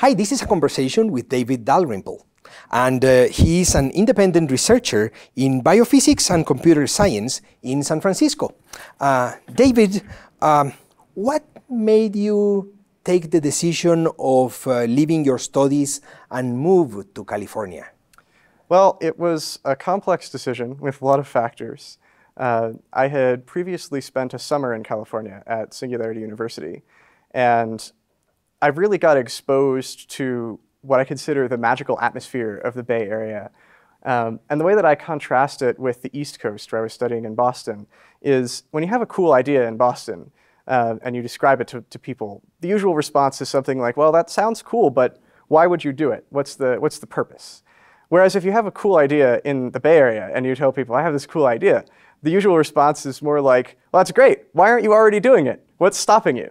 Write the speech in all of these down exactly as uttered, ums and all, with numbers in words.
Hi, this is a conversation with David Dalrymple, and uh, he is an independent researcher in biophysics and computer science in San Francisco. Uh, David, um, what made you take the decision of uh, leaving your studies and move to California? Well, it was a complex decision with a lot of factors. Uh, I had previously spent a summer in California at Singularity University, and I really got exposed to what I consider the magical atmosphere of the Bay Area. Um, and the way that I contrast it with the East Coast, where I was studying in Boston, is when you have a cool idea in Boston uh, and you describe it to, to people, the usual response is something like, well, that sounds cool, but why would you do it? What's the, what's the purpose? Whereas if you have a cool idea in the Bay Area and you tell people, I have this cool idea, the usual response is more like, well, that's great. Why aren't you already doing it? What's stopping you?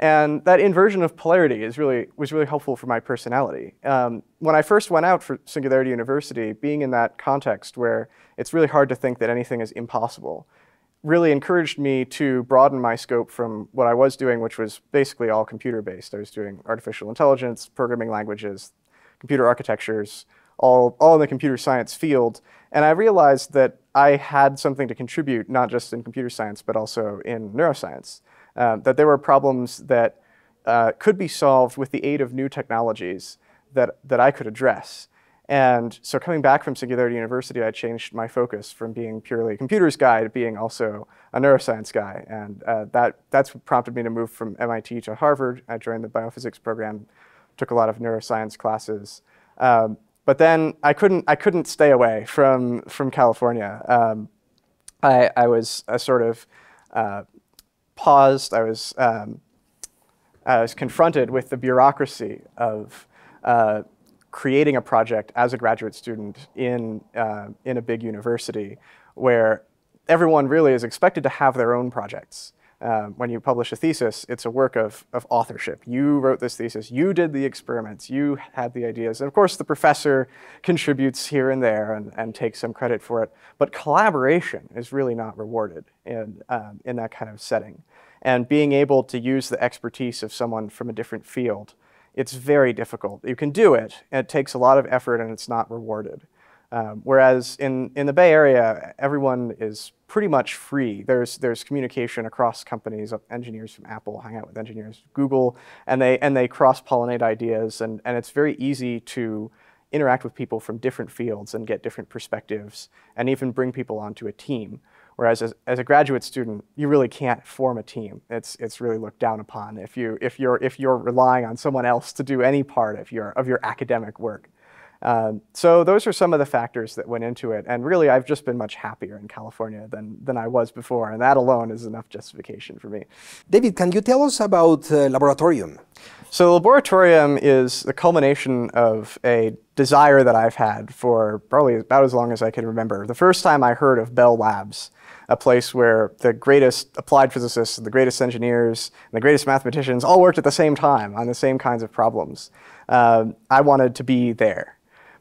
And that inversion of polarity is really, was really helpful for my personality. Um, when I first went out for Singularity University, being in that context where it's really hard to think that anything is impossible, really encouraged me to broaden my scope from what I was doing, which was basically all computer-based. I was doing artificial intelligence, programming languages, computer architectures, all, all in the computer science field. And I realized that I had something to contribute, not just in computer science, but also in neuroscience. Uh, that there were problems that uh, could be solved with the aid of new technologies that, that I could address. And so coming back from Singularity University, I changed my focus from being purely a computers guy to being also a neuroscience guy. And uh, that, that's what prompted me to move from M I T to Harvard. I joined the biophysics program, took a lot of neuroscience classes. Um, but then I couldn't, I couldn't stay away from, from California. Um, I, I was a sort of... Uh, paused, I was, um, I was confronted with the bureaucracy of uh, creating a project as a graduate student in, uh, in a big university where everyone really is expected to have their own projects. Uh, when you publish a thesis, it's a work of, of authorship. You wrote this thesis, you did the experiments, you had the ideas, and of course the professor contributes here and there and, and takes some credit for it, but collaboration is really not rewarded in, um, in that kind of setting. And being able to use the expertise of someone from a different field, it's very difficult. You can do it, and it takes a lot of effort and it's not rewarded. Um, whereas in, in the Bay Area, everyone is pretty much free. There's, there's communication across companies. Engineers from Apple hang out with engineers from Google, and they, and they cross-pollinate ideas, and, and it's very easy to interact with people from different fields and get different perspectives, and even bring people onto a team. Whereas as, as a graduate student, you really can't form a team. It's, it's really looked down upon if, you, if, you're, if you're relying on someone else to do any part of your, of your academic work. Um, so those are some of the factors that went into it, and really I've just been much happier in California than, than I was before, and that alone is enough justification for me. David, can you tell us about uh, Laboratorium? So Laboratorium is the culmination of a desire that I've had for probably about as long as I can remember. The first time I heard of Bell Labs, a place where the greatest applied physicists, and the greatest engineers, and the greatest mathematicians all worked at the same time on the same kinds of problems, um, I wanted to be there.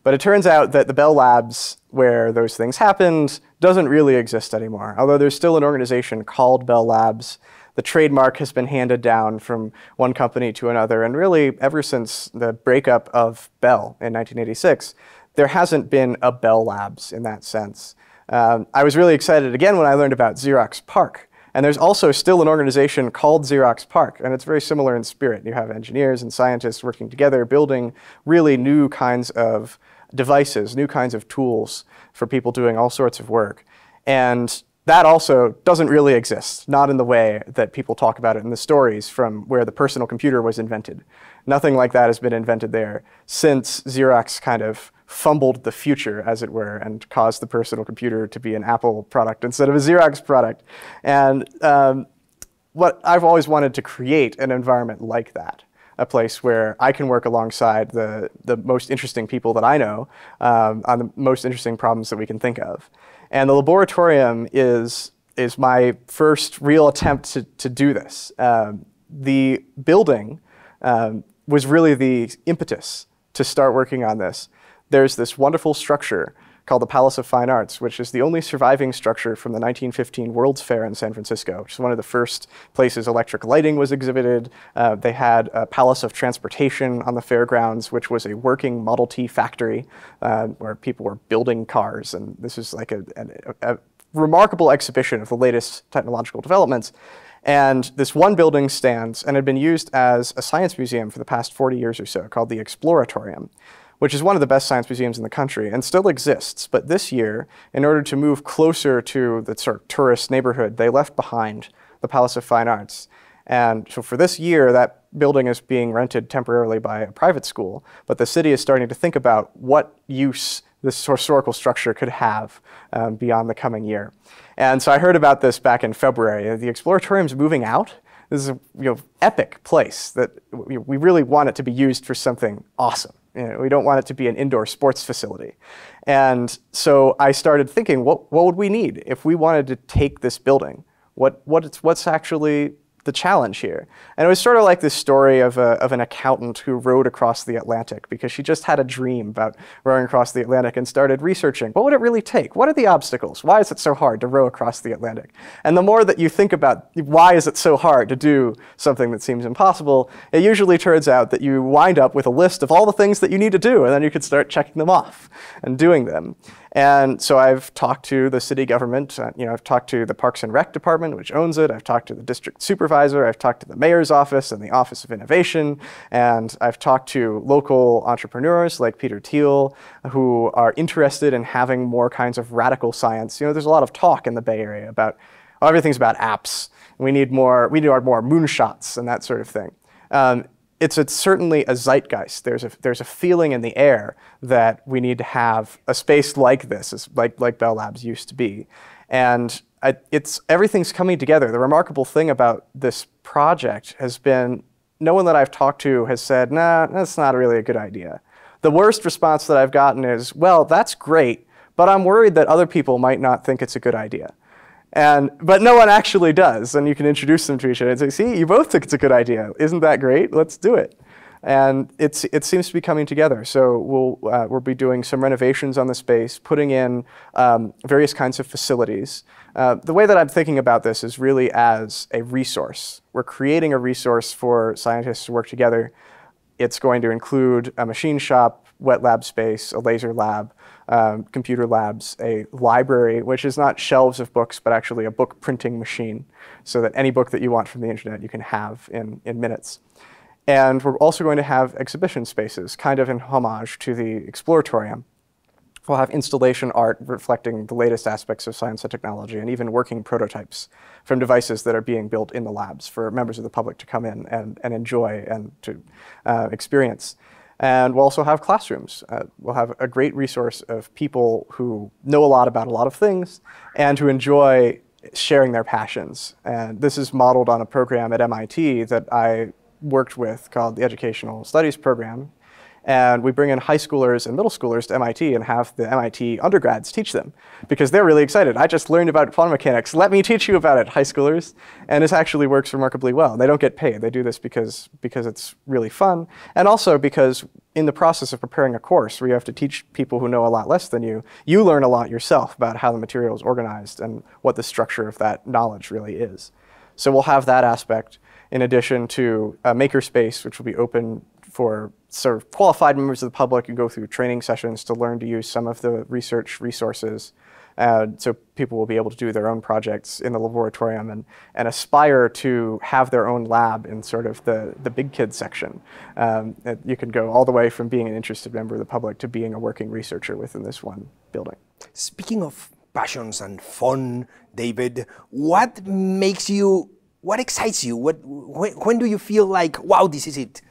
But it turns out that the Bell Labs, where those things happened, doesn't really exist anymore. Although there's still an organization called Bell Labs, the trademark has been handed down from one company to another. And really, ever since the breakup of Bell in nineteen eighty-six, there hasn't been a Bell Labs in that sense. Um, I was really excited again when I learned about Xerox PARC. And there's also still an organization called Xerox PARC, and it's very similar in spirit. You have engineers and scientists working together, building really new kinds of devices, new kinds of tools for people doing all sorts of work. And that also doesn't really exist, not in the way that people talk about it in the stories from where the personal computer was invented. Nothing like that has been invented there since Xerox kind of fumbled the future, as it were, and caused the personal computer to be an Apple product instead of a Xerox product. And um, what I've always wanted to create an environment like that. A place where I can work alongside the, the most interesting people that I know um, on the most interesting problems that we can think of. And the Laboratorium is, is my first real attempt to, to do this. Um, the building um, was really the impetus to start working on this. There's this wonderful structure called the Palace of Fine Arts, which is the only surviving structure from the nineteen fifteen World's Fair in San Francisco, which is one of the first places electric lighting was exhibited. Uh, they had a Palace of Transportation on the fairgrounds, which was a working Model T factory uh, where people were building cars. And this is like a, a, a remarkable exhibition of the latest technological developments. And this one building stands and had been used as a science museum for the past forty years or so, called the Exploratorium, which is one of the best science museums in the country and still exists. But this year, in order to move closer to the sort of tourist neighborhood, they left behind the Palace of Fine Arts. And so for this year, that building is being rented temporarily by a private school, but the city is starting to think about what use this historical structure could have um, beyond the coming year. And so I heard about this back in February. The Exploratorium's moving out. This is a you know, epic place that we really want it to be used for something awesome. You know, we don't want it to be an indoor sports facility. And so I started thinking, what, what would we need if we wanted to take this building? What, what it's, what's actually the challenge here? And it was sort of like this story of, a, of an accountant who rowed across the Atlantic because she just had a dream about rowing across the Atlantic and started researching, what would it really take? What are the obstacles? Why is it so hard to row across the Atlantic? And the more that you think about why is it so hard to do something that seems impossible, it usually turns out that you wind up with a list of all the things that you need to do, and then you can start checking them off and doing them. And so I've talked to the city government, uh, you know, I've talked to the Parks and Rec department, which owns it, I've talked to the district supervisor, I've talked to the mayor's office and the Office of Innovation, and I've talked to local entrepreneurs like Peter Thiel, who are interested in having more kinds of radical science. You know, there's a lot of talk in the Bay Area about, oh, everything's about apps, we need more, we need more moonshots and that sort of thing. Um, It's, it's certainly a zeitgeist. There's a, there's a feeling in the air that we need to have a space like this, like, like Bell Labs used to be. And I, it's, everything's coming together. The remarkable thing about this project has been no one that I've talked to has said, nah, that's not really a good idea. The worst response that I've gotten is, well, that's great, but I'm worried that other people might not think it's a good idea. And, but no one actually does, and you can introduce them to each other and say, see, you both think it's a good idea. Isn't that great? Let's do it. And it's, it seems to be coming together. So we'll, uh, we'll be doing some renovations on the space, putting in um, various kinds of facilities. Uh, the way that I'm thinking about this is really as a resource. We're creating a resource for scientists to work together. It's going to include a machine shop, wet lab space, a laser lab, Um, computer labs, a library, which is not shelves of books, but actually a book printing machine, so that any book that you want from the internet you can have in, in minutes. And we're also going to have exhibition spaces, kind of in homage to the Exploratorium. We'll have installation art reflecting the latest aspects of science and technology, and even working prototypes from devices that are being built in the labs for members of the public to come in and, and enjoy and to uh, experience. And we'll also have classrooms. Uh, we'll have a great resource of people who know a lot about a lot of things and who enjoy sharing their passions. And this is modeled on a program at M I T that I worked with called the Educational Studies Program. And we bring in high schoolers and middle schoolers to M I T and have the M I T undergrads teach them because they're really excited. I just learned about quantum mechanics. Let me teach you about it, high schoolers. And this actually works remarkably well. They don't get paid. They do this because, because it's really fun. And also because in the process of preparing a course where you have to teach people who know a lot less than you, you learn a lot yourself about how the material is organized and what the structure of that knowledge really is. So we'll have that aspect in addition to a makerspace, which will be open for sort of qualified members of the public. You go through training sessions to learn to use some of the research resources. Uh, so people will be able to do their own projects in the laboratorium and, and aspire to have their own lab in sort of the, the big kid section. Um, you can go all the way from being an interested member of the public to being a working researcher within this one building. Speaking of passions and fun, David, what makes you, what excites you? What, when, when do you feel like, wow, this is it?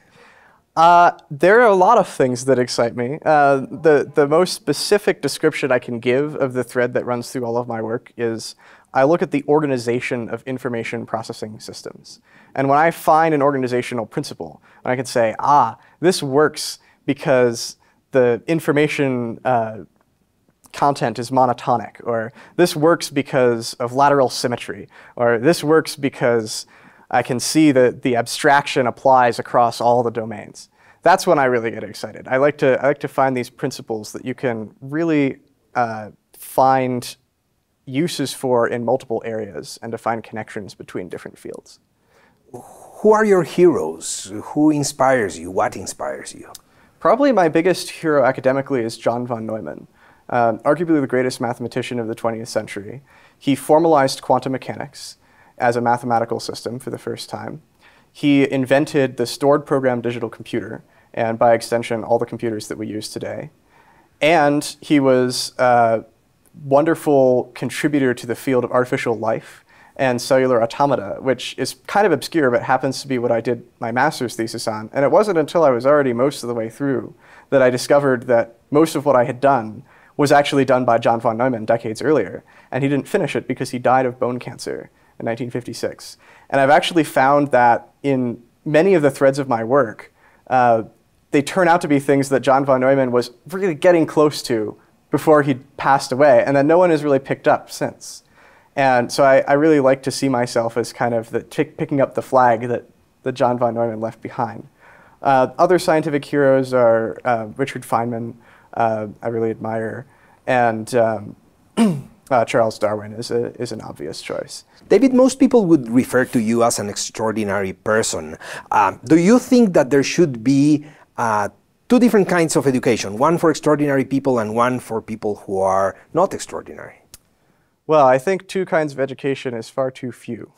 Uh, there are a lot of things that excite me. Uh, the, the most specific description I can give of the thread that runs through all of my work is I look at the organization of information processing systems. And when I find an organizational principle, and I can say, ah, this works because the information uh, content is monotonic, or this works because of lateral symmetry, or this works because I can see that the abstraction applies across all the domains. That's when I really get excited. I like to, I like to find these principles that you can really uh, find uses for in multiple areas and to find connections between different fields. Who are your heroes? Who inspires you? What inspires you? Probably my biggest hero academically is John von Neumann, um, arguably the greatest mathematician of the twentieth century. He formalized quantum mechanics as a mathematical system for the first time. He invented the stored program digital computer, and by extension, all the computers that we use today. And he was a wonderful contributor to the field of artificial life and cellular automata, which is kind of obscure, but happens to be what I did my master's thesis on. And it wasn't until I was already most of the way through that I discovered that most of what I had done was actually done by John von Neumann decades earlier. And he didn't finish it because he died of bone cancer in nineteen fifty-six. And I've actually found that in many of the threads of my work, uh, they turn out to be things that John von Neumann was really getting close to before he passed away, and that no one has really picked up since. And so I, I really like to see myself as kind of the picking up the flag that, that John von Neumann left behind. Uh, other scientific heroes are uh, Richard Feynman, uh, I really admire, and um, uh, Charles Darwin is, a, is an obvious choice. David, most people would refer to you as an extraordinary person. Uh, do you think that there should be uh, two different kinds of education, one for extraordinary people and one for people who are not extraordinary? Well, I think two kinds of education is far too few.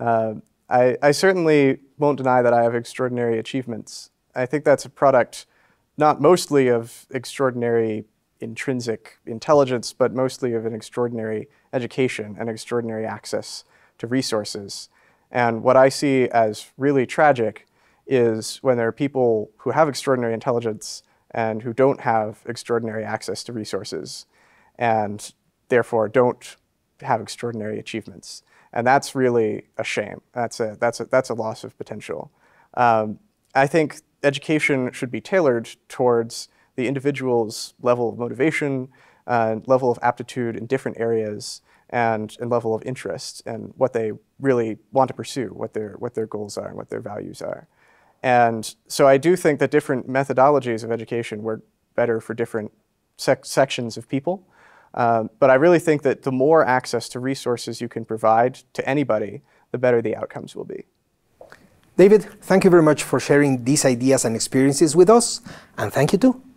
Uh, I, I certainly won't deny that I have extraordinary achievements. I think that's a product not mostly of extraordinary intrinsic intelligence, but mostly of an extraordinary education and extraordinary access to resources. And what I see as really tragic is when there are people who have extraordinary intelligence and who don't have extraordinary access to resources, and therefore don't have extraordinary achievements. And that's really a shame. That's a, that's a, that's a loss of potential. Um, I think education should be tailored towards the individual's level of motivation, uh, level of aptitude in different areas, and, and level of interest, and what they really want to pursue, what their, what their goals are and what their values are. And so I do think that different methodologies of education work better for different sec sections of people. Um, but I really think that the more access to resources you can provide to anybody, the better the outcomes will be. David, thank you very much for sharing these ideas and experiences with us, and thank you too.